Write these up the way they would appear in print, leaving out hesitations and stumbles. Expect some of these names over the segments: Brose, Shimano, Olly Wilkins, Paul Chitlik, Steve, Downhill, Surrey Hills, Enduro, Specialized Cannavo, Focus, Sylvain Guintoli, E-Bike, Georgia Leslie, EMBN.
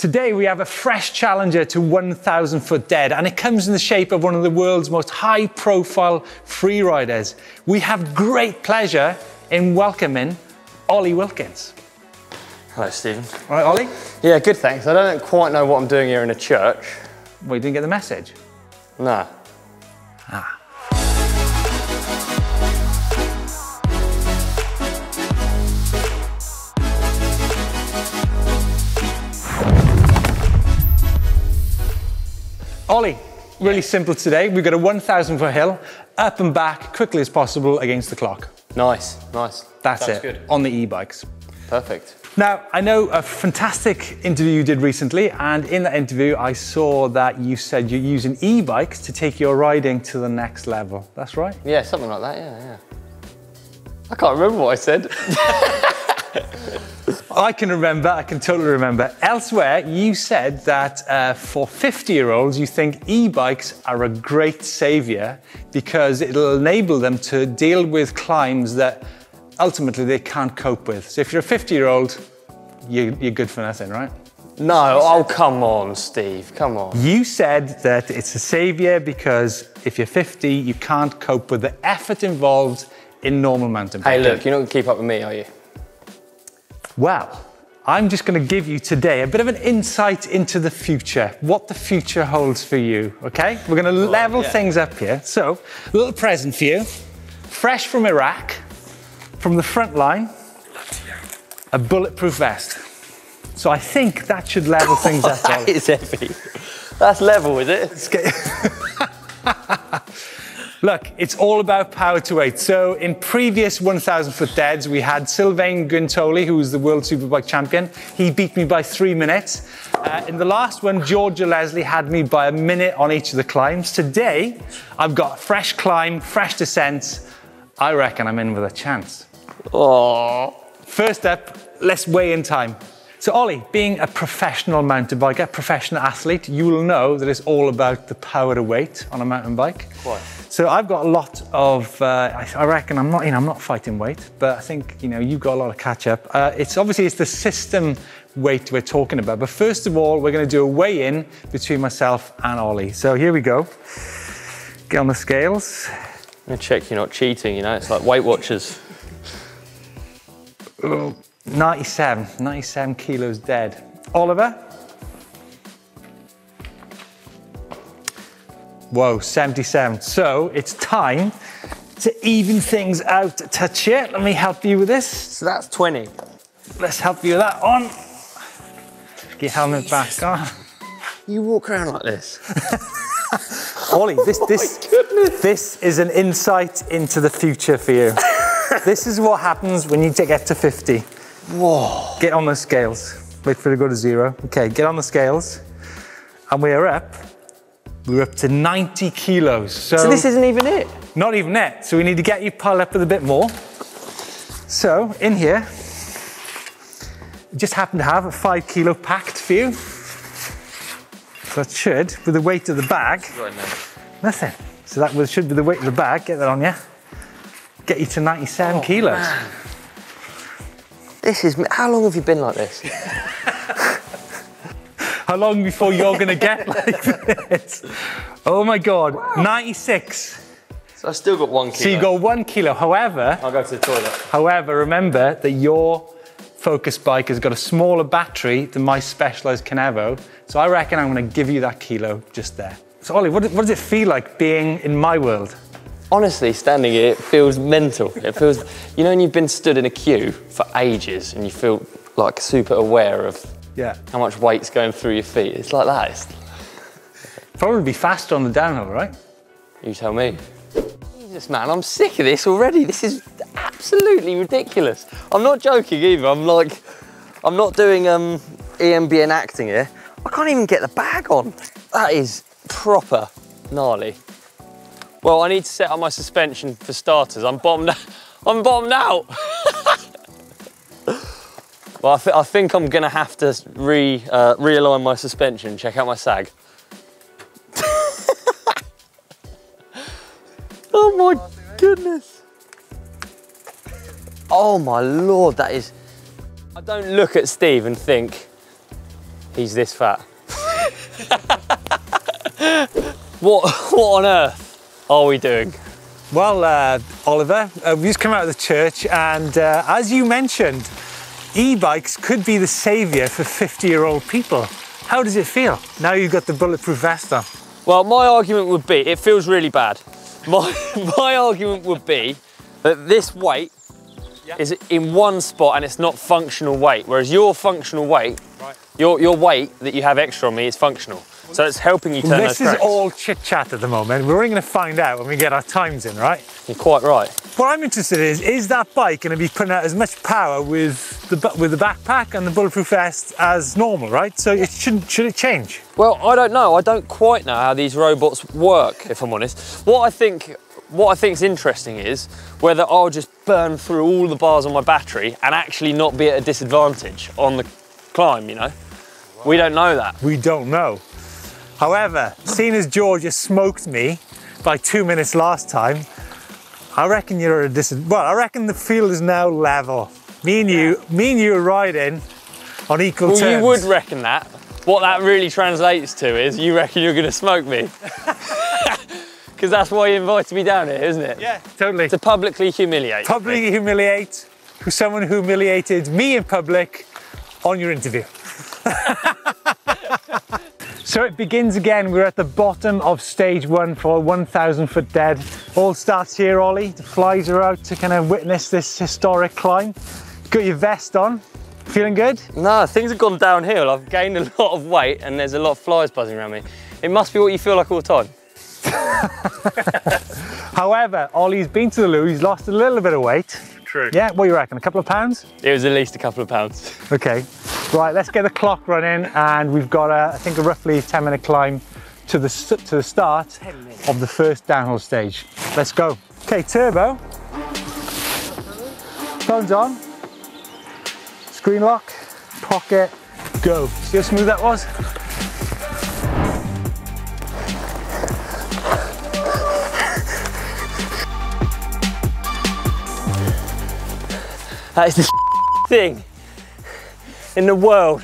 Today we have a fresh challenger to 1,000 foot dead, and it comes in the shape of one of the world's most high profile freeriders. We have great pleasure in welcoming Olly Wilkins. Hello, Stephen. All right, Olly? Yeah, good, thanks. I don't quite know what I'm doing here in a church. Well, you didn't get the message? No. Ah. Olly, really simple today. We've got a 1,000 foot hill, up and back, quickly as possible against the clock. Nice, nice. That's it, good. On the e-bikes. Perfect. Now, I know a fantastic interview you did recently, and in that interview, I saw that you said you're using e-bikes to take your riding to the next level. That's right? Yeah, something like that, yeah. I can't remember what I said. I can remember, I can totally remember. Elsewhere, you said that for 50-year-olds, you think e-bikes are a great savior because it'll enable them to deal with climbs that ultimately they can't cope with. So if you're a 50-year-old, you're good for nothing, right? No, oh come on, Steve, come on. You said that it's a savior because if you're 50, you can't cope with the effort involved in normal mountain biking. Hey, look, you're not gonna keep up with me, are you? Well, I'm just going to give you today a bit of an insight into the future, what the future holds for you, okay? We're going to level things up here. So, a little present for you, fresh from Iraq, from the front line, a bulletproof vest. So I think that should level things up. That is heavy. That's level, is it? Look, it's all about power to weight. So in previous 1,000 foot deads, we had Sylvain Guintoli, who was the world superbike champion. He beat me by 3 minutes. In the last one, Georgia Leslie had me by 1 minute on each of the climbs. Today, I've got fresh climb, fresh descent. I reckon I'm in with a chance. Aww. First up, let's weigh in time. So Olly, being a professional mountain biker, a professional athlete, you will know that it's all about the power to weight on a mountain bike. Quite. So I've got a lot of, I reckon I'm not fighting weight, but I think, you know, you've got a lot of catch up. It's the system weight we're talking about. But first of all, we're going to do a weigh in between myself and Olly. So here we go. Get on the scales. I'm going to check you're not cheating, you know, it's like Weight Watchers. 97 kilos dead. Oliver? Whoa, 77. So it's time to even things out a touch here. Let me help you with this. So that's 20. Let's help you with that on. Get your helmet back on. You walk around like this. Olly, this is an insight into the future for you. This is what happens when you get to 50. Whoa. Get on the scales. Wait for it to go to zero. Okay, get on the scales. And we're up to 90 kilos. So this isn't even it? Not even it. So we need to get you piled up with a bit more. So in here, just happen to have a 5 kilo packed for you. So that should, with the weight of the bag, nothing. So that should be the weight of the bag. Get that on you. Get you to 97 kilos. Man. This is, how long have you been like this? How long before you're gonna get like this? Oh my God, wow. 96. So I've still got 1 kilo. So you got 1 kilo, however. I'll go to the toilet. However, remember that your Focus bike has got a smaller battery than my Specialized Cannavo. So I reckon I'm gonna give you that kilo just there. So Olly, what does it feel like being in my world? Honestly, standing here, it feels mental. It feels, you know, when you've been stood in a queue for ages and you feel like super aware of how much weight's going through your feet. It's like that. It's... Probably be faster on the downhill, right? You tell me. Jesus, man, I'm sick of this already. This is absolutely ridiculous. I'm not joking either. I'm not doing EMBN acting here. I can't even get the bag on. That is proper gnarly. Well, I need to set up my suspension for starters. I'm bottomed out. Well, I think I'm gonna have to realign my suspension. Check out my sag. Oh my goodness. Oh my Lord, that is. I don't look at Steve and think, He's this fat. What on earth are we doing? Well, Oliver, we just come out of the church and as you mentioned, e-bikes could be the saviour for 50-year-old people. How does it feel now you've got the bulletproof vest on? Well, my argument would be, it feels really bad. My argument would be that this weight is in one spot and it's not functional weight, whereas your functional weight, your weight that you have extra on me is functional. So it's helping you turn those tracks. This is all chit-chat at the moment. We're only going to find out when we get our times in, right? You're quite right. What I'm interested in is that bike going to be putting out as much power with the backpack and the bulletproof vest as normal, right? So it should it change? Well, I don't know. I don't quite know how these robots work, if I'm honest. What I think is interesting is whether I'll just burn through all the bars on my battery and actually not be at a disadvantage on the climb, you know? Wow. We don't know that. We don't know. However, seeing as Georgia smoked me by 2 minutes last time, I reckon you're at a disadvantage. Well, I reckon the field is now level. Me and you are riding on equal terms. Well, you would reckon that. What that really translates to is you reckon you're going to smoke me. Because that's why you invited me down here, isn't it? Yeah, totally. To publicly humiliate. Publicly humiliate someone who humiliated me in public on your interview. So it begins again. We're at the bottom of stage one for 1,000 foot dead. All starts here, Ollie. The flies are out to kind of witness this historic climb. Got your vest on. Feeling good? No, things have gone downhill. I've gained a lot of weight and there's a lot of flies buzzing around me. It must be what you feel like all the time. However, Ollie's been to the loo. He's lost a little bit of weight. True. Yeah, what do you reckon? A couple of pounds? It was at least a couple of pounds. Okay. Right, let's get the clock running, and we've got, I think, a roughly 10-minute climb to the start of the first downhill stage. Let's go. Okay, turbo. Phone's on. Screen lock. Pocket. Go. See how smooth that was? That is the thing. In the world,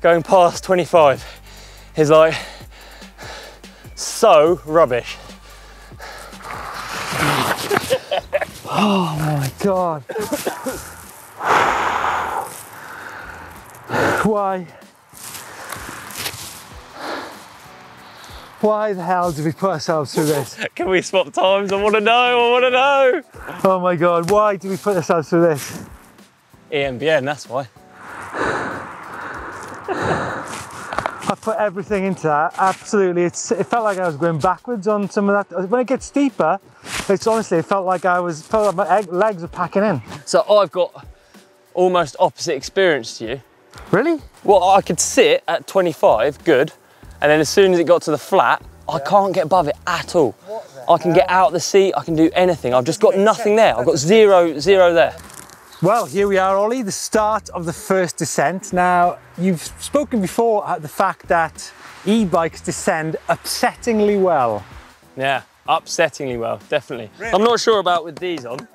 going past 25 is like so rubbish. Oh my God. Why the hell did we put ourselves through this? Can we swap times? I want to know, I want to know. Oh my God, why did we put ourselves through this? EMBN, that's why. I put everything into that, absolutely. It felt like I was going backwards on some of that. When it gets steeper, it's honestly, it felt like my legs were packing in. So I've got almost opposite experience to you. Really? Well, I could sit at 25, good, and then as soon as it got to the flat, I can't get above it at all. I can get out of the seat, I can do anything. I've just got nothing there. I've got zero there. Well, here we are, Ollie, the start of the first descent. Now, you've spoken before about the fact that e-bikes descend upsettingly well. Yeah, upsettingly well, definitely. Really? I'm not sure about with these on.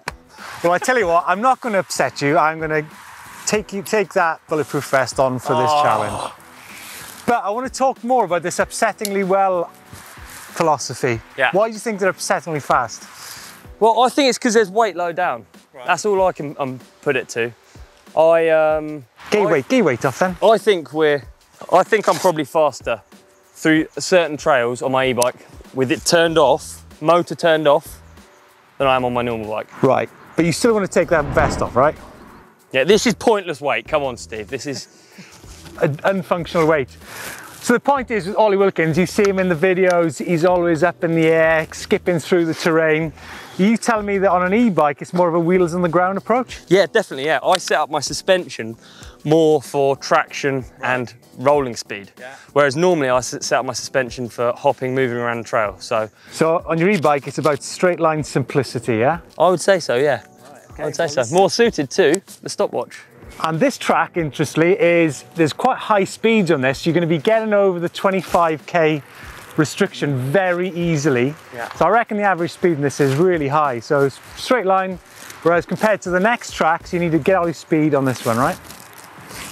Well, I tell you what, I'm not going to upset you. I'm going to take that bulletproof vest on for this challenge. But I want to talk more about this upsettingly well philosophy. Yeah. Why do you think they're upsettingly fast? Well, I think it's because there's weight low down. Right. That's all I can put it to. Gay weight off then. I think I'm probably faster through certain trails on my e-bike with it turned off, motor turned off, than I am on my normal bike. Right, but you still want to take that vest off, right? Yeah, this is pointless weight. Come on, Steve, this is unfunctional weight. So the point is with Olly Wilkins, you see him in the videos, he's always up in the air, skipping through the terrain. You tell me that on an e-bike, it's more of a wheels on the ground approach? Yeah, definitely, yeah. I set up my suspension more for traction and rolling speed. Yeah. Whereas normally I set up my suspension for hopping, moving around the trail, so. So on your e-bike, it's about straight line simplicity, yeah? I would say so, yeah. Right, okay, I would say so. More suited to the stopwatch. And this track, interestingly, there's quite high speeds on this. You're going to be getting over the 25k restriction very easily. Yeah. So I reckon the average speed in this is really high. So it's straight line, whereas compared to the next tracks, you need to get all your speed on this one, right?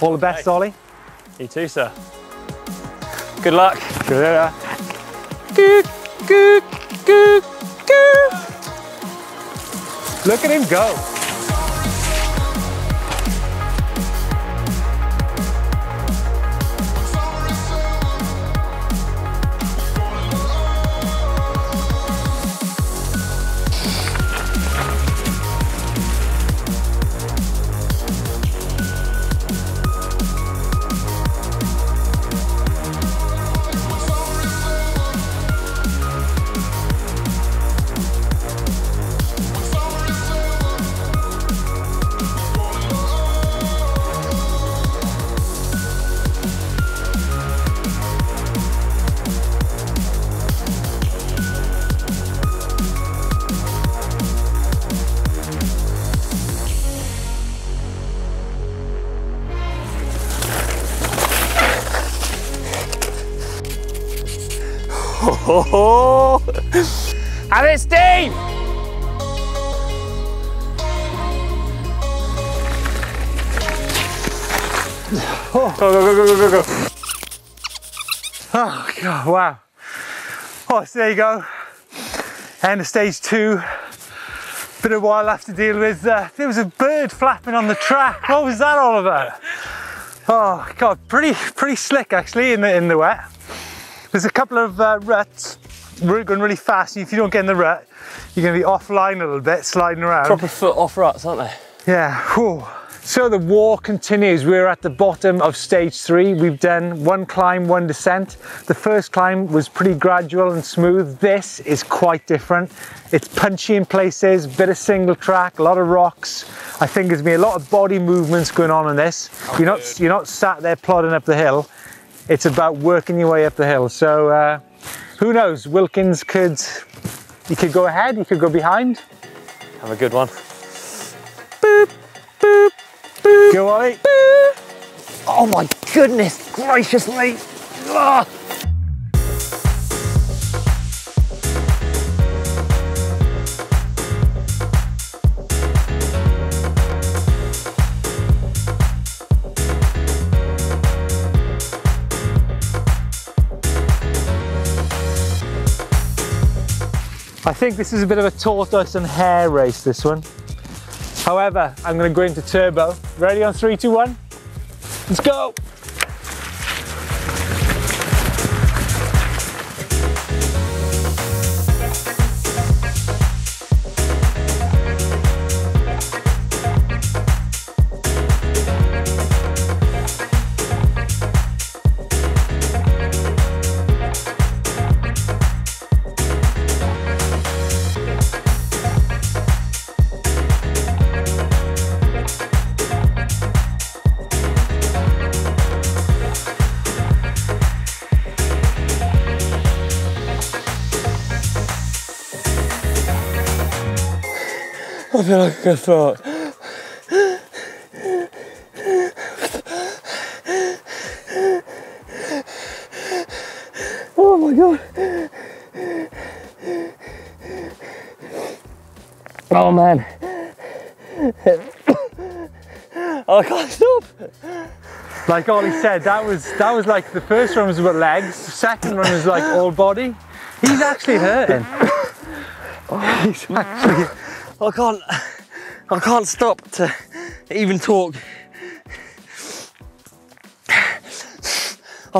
All the best, Ollie. You too, sir. Good luck. See you later. Look at him go. Oh, I'm in steam. Go, go, go, go, go, go. Oh, God, wow. Oh, so there you go. And stage two. Bit of wild life to deal with. There was a bird flapping on the track. What was that all about? Oh, God, pretty slick, actually, in the wet. There's a couple of ruts. We're going really fast, and if you don't get in the rut, you're going to be offline a little bit, sliding around. Proper foot off ruts, aren't they? Yeah. Whew. So the war continues. We're at the bottom of stage three. We've done one climb, one descent. The first climb was pretty gradual and smooth. This is quite different. It's punchy in places, bit of single track, a lot of rocks. I think there's been a lot of body movements going on in this. Oh, you're not sat there plodding up the hill. It's about working your way up the hill. So who knows, Wilkins could go ahead, you could go behind. Have a good one. Boop, boop, boop. Go, Ollie. Boop. Oh my goodness, graciously. Ugh. I think this is a bit of a tortoise and hare race, this one. However, I'm going to go into turbo. Ready on 3, 2, 1? Let's go! I feel like I'm gonna throw up. Oh my God. Oh man. I can't stop. Like Ollie said, that was like the first run was about legs, the second run was like all body. He's actually hurting. Oh, he's actually. I can't stop to even talk. I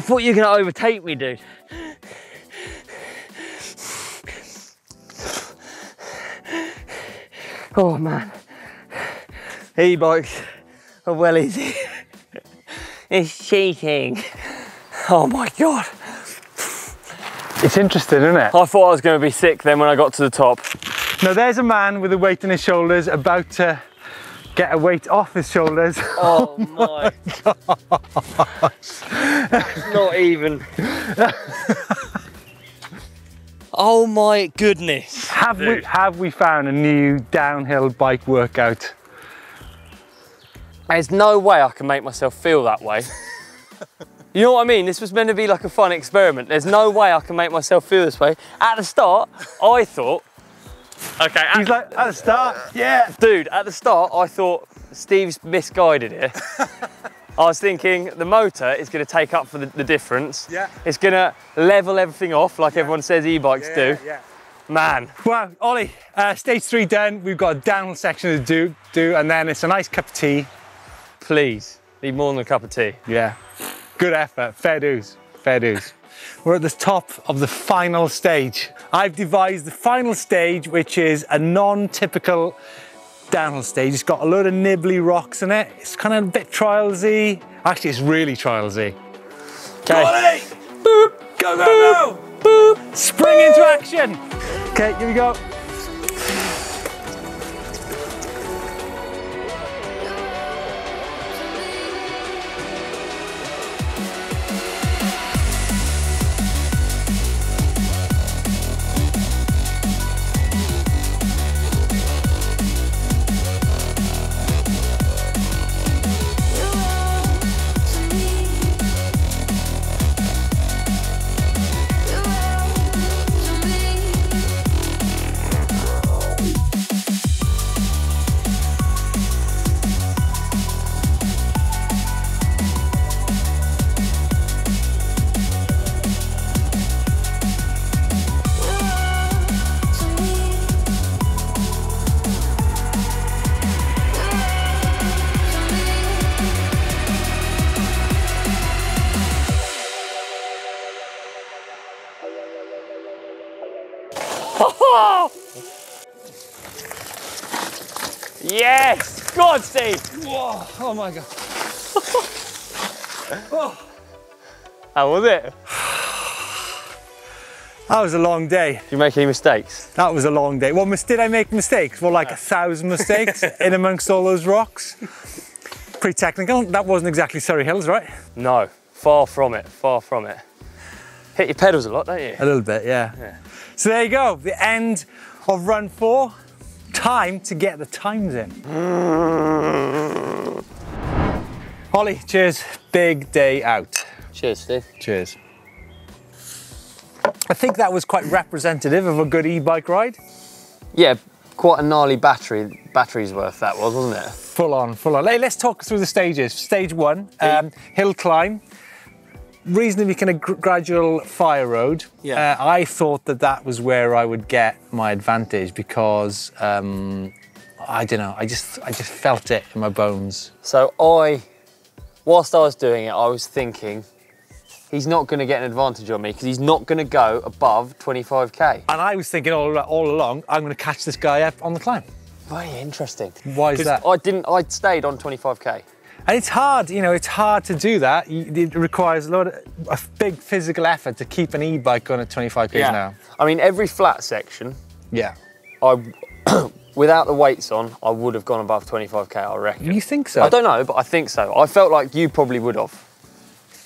thought you were gonna overtake me, dude. Oh man, e-bikes are well easy. It's cheating. Oh my God. It's interesting, isn't it? I thought I was gonna be sick then when I got to the top. Now there's a man with a weight on his shoulders about to get a weight off his shoulders. Oh, my God. It's not even. Oh my goodness. Have we found a new downhill bike workout? There's no way I can make myself feel that way. You know what I mean? This was meant to be like a fun experiment. There's no way I can make myself feel this way. At the start, I thought, okay, he's like, at the start, yeah. Dude, at the start, I thought Steve's misguided here. I was thinking the motor is going to take up for the difference. Yeah. It's going to level everything off like everyone says e-bikes do. Yeah. Man. Well, Ollie, stage 3 done. We've got a downhill section to do, and then it's a nice cup of tea. Please, need more than a cup of tea. Yeah. Good effort. Fair dues. Fair dues. We're at the top of the final stage. I've devised the final stage, which is a non-typical downhill stage. It's got a load of nibbly rocks in it. It's kind of a bit trialsy. Actually, it's really trialsy. Okay. Ollie! Boop! Go, go, boop, go! Boop! Spring into action! Okay, here we go. Yes! Go on, Steve! Whoa, oh my God. Oh. How was it? That was a long day. Did you make any mistakes? That was a long day. Well, did I make mistakes? Well, like 1,000 mistakes in amongst all those rocks. Pretty technical. That wasn't exactly Surrey Hills, right? No, far from it, far from it. Hit your pedals a lot, don't you? A little bit, yeah. So there you go, the end of run 4. Time to get the times in. Ollie, cheers. Big day out. Cheers, Steve. Cheers. I think that was quite representative of a good e-bike ride. Yeah, quite a gnarly battery's worth that was, wasn't it? Full on, full on. Hey, let's talk through the stages. Stage 1, hill climb. Reasonably kind of gradual fire road. Yeah. I thought that was where I would get my advantage because I don't know. I just felt it in my bones. So whilst I was doing it, I was thinking he's not going to get an advantage on me because he's not going to go above 25k. And I was thinking all along, I'm going to catch this guy up on the climb. Very interesting. Why is that? I stayed on 25k. And it's hard, you know, it's hard to do that. It requires a big physical effort to keep an e-bike going at 25 k's an hour. I mean, every flat section, without the weights on, I would have gone above 25k, I reckon. You think so? I don't know, but I think so. I felt like you probably would have.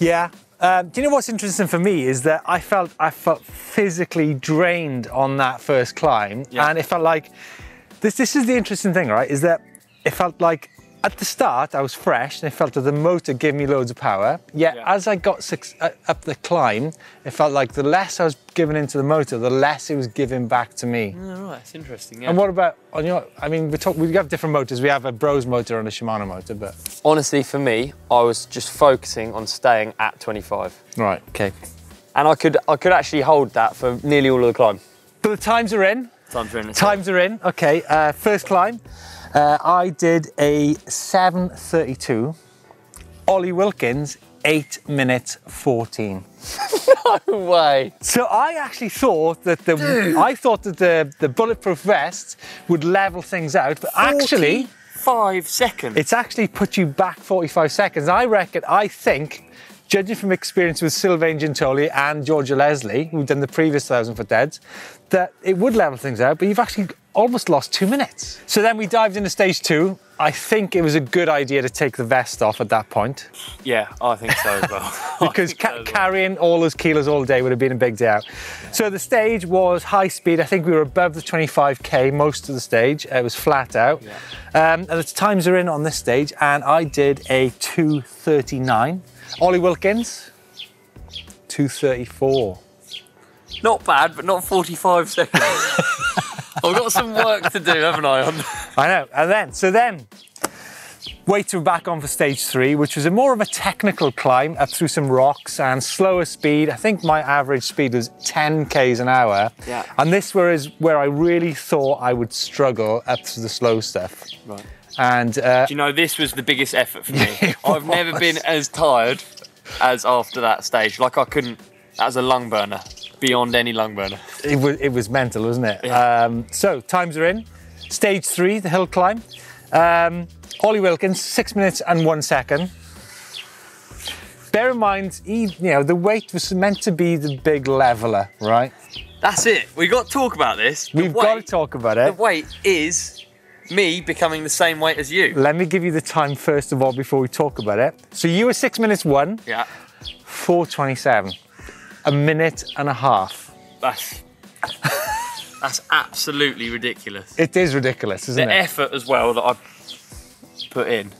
Yeah. Do you know what's interesting for me is that I felt physically drained on that first climb. Yeah. And it felt like, this is the interesting thing, right, is that it felt like, at the start, I was fresh and it felt that the motor gave me loads of power. Yet, as I got up the climb, it felt like the less I was giving into the motor, the less it was giving back to me. Oh, right, that's interesting, yeah. And what about, I mean, we have different motors. We have a Brose motor and a Shimano motor, but... Honestly, for me, I was just focusing on staying at 25. Right, okay. And I could actually hold that for nearly all of the climb. But the times are in. Times are in. Times are in, okay. First climb. I did a 7:32. Olly Wilkins, 8:14. No way. So I actually thought that the bulletproof vest would level things out, but actually 5 seconds. It's actually put you back 45 seconds. I think, judging from experience with Sylvain Guintoli and Georgia Leslie, who'd done the previous 1,000-foot deads, that it would level things out, but you've actually almost lost 2 minutes. So then we dived into stage 2. I think it was a good idea to take the vest off at that point. Yeah, I think so as well. Because carrying all those kilos all day would have been a big day out. Yeah. So the stage was high speed. I think we were above the 25k most of the stage. It was flat out. Yeah. And the times are in on this stage, and I did a 2:39. Olly Wilkins, 2:34. Not bad, but not 45 seconds. I've got some work to do, haven't I? I know. And then, Weights were back on for stage 3, which was more of a technical climb up through some rocks and slower speed. I think my average speed was 10 km/h. Yeah. And this was where I really thought I would struggle up to the slow stuff. Right. And do you know, this was the biggest effort for me. I've never been as tired as after that stage. Like I couldn't. That was a lung burner, beyond any lung burner. It was mental, wasn't it? Yeah. So times are in. Stage 3, the hill climb. Olly Wilkins, 6 minutes and 1 second. Bear in mind, the weight was meant to be the big leveler, right? That's it. We've got to talk about this. The weight is me becoming the same weight as you. Let me give you the time first of all before we talk about it. So you were 6 minutes 1. Yeah. 4:27. A minute and a half. That's absolutely ridiculous. It is ridiculous, isn't it? The effort as well that I put in.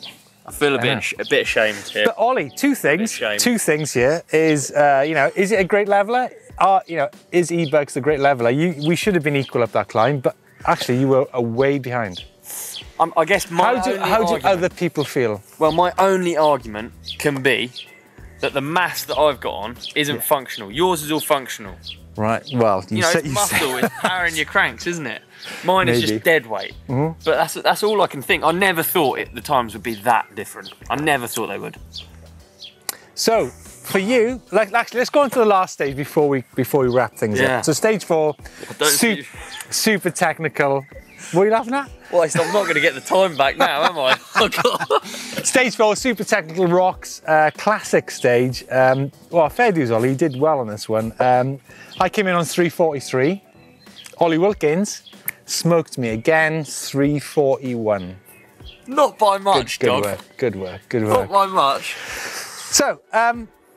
I feel a bit ashamed here. But Olly, two things here is, is it a great leveler? Is E-Bugs the great leveler? We should have been equal up that climb, but actually you were way behind. I guess how do other people feel? Well, my only argument can be that the mass that I've got on isn't functional. Yours is all functional. Right, well, it's muscle, it's power in your cranks, isn't it? Mine is just dead weight. Mm-hmm. But that's all I can think. I never thought the times would be that different. I never thought they would. So, for you, let's go on to the last stage before we wrap things up. So stage 4, super technical. What are you laughing at? Well, I'm not going to get the time back now, am I? Oh, God. Stage 4, super technical rocks, classic stage. Well, fair dues, Olly, you did well on this one. I came in on 3:43. Olly Wilkins smoked me again, 3:41. Not by much, Good work. Not by much. So,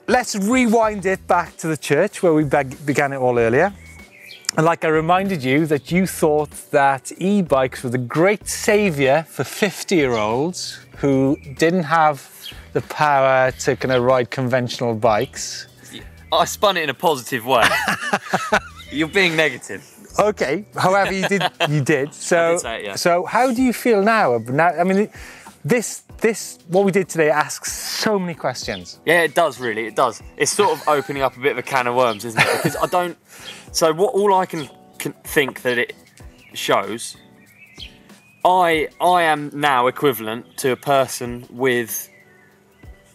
let's rewind it back to the church where we began it all earlier. And like I reminded you that you thought that e-bikes were the great saviour for 50-year-olds who didn't have the power to ride conventional bikes. I spun it in a positive way. You're being negative. Okay. However, you did. So, I did say it, yeah. So how do you feel now? I mean, this what we did today asks so many questions. Yeah, it does really. It does. It's sort of opening up a bit of a can of worms, isn't it? Because I don't. So what all I can think that it shows, I am now equivalent to a person with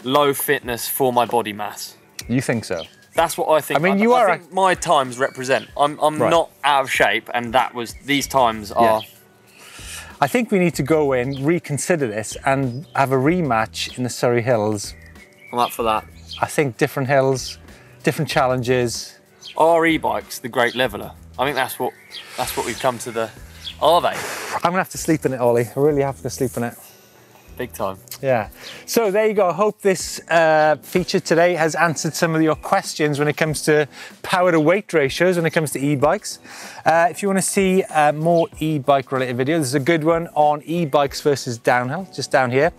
low fitness for my body mass. You think so? That's what I think. I mean, I think my times represent. I'm not out of shape, and these times are. I think we need to go in, reconsider this, and have a rematch in the Surrey Hills. I'm up for that. I think different hills, different challenges. Are e-bikes the great leveller? I think that's what we've come to the... Are they? I'm going to have to sleep in it, Olly. I really have to sleep in it. Big time. Yeah. So there you go. I hope this feature today has answered some of your questions when it comes to power to weight ratios, when it comes to e-bikes. If you want to see more e-bike related videos, there's a good one on e-bikes versus downhill, just down here.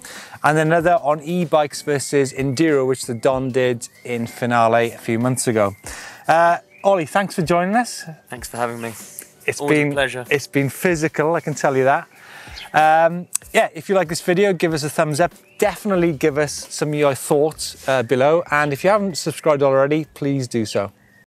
And another on e-bikes versus enduro, which the Don did in Finale a few months ago. Olly, thanks for joining us. Thanks for having me. It's been a pleasure. It's been physical, I can tell you that. Yeah, if you like this video, give us a thumbs up. Definitely give us some of your thoughts below. And if you haven't subscribed already, please do so.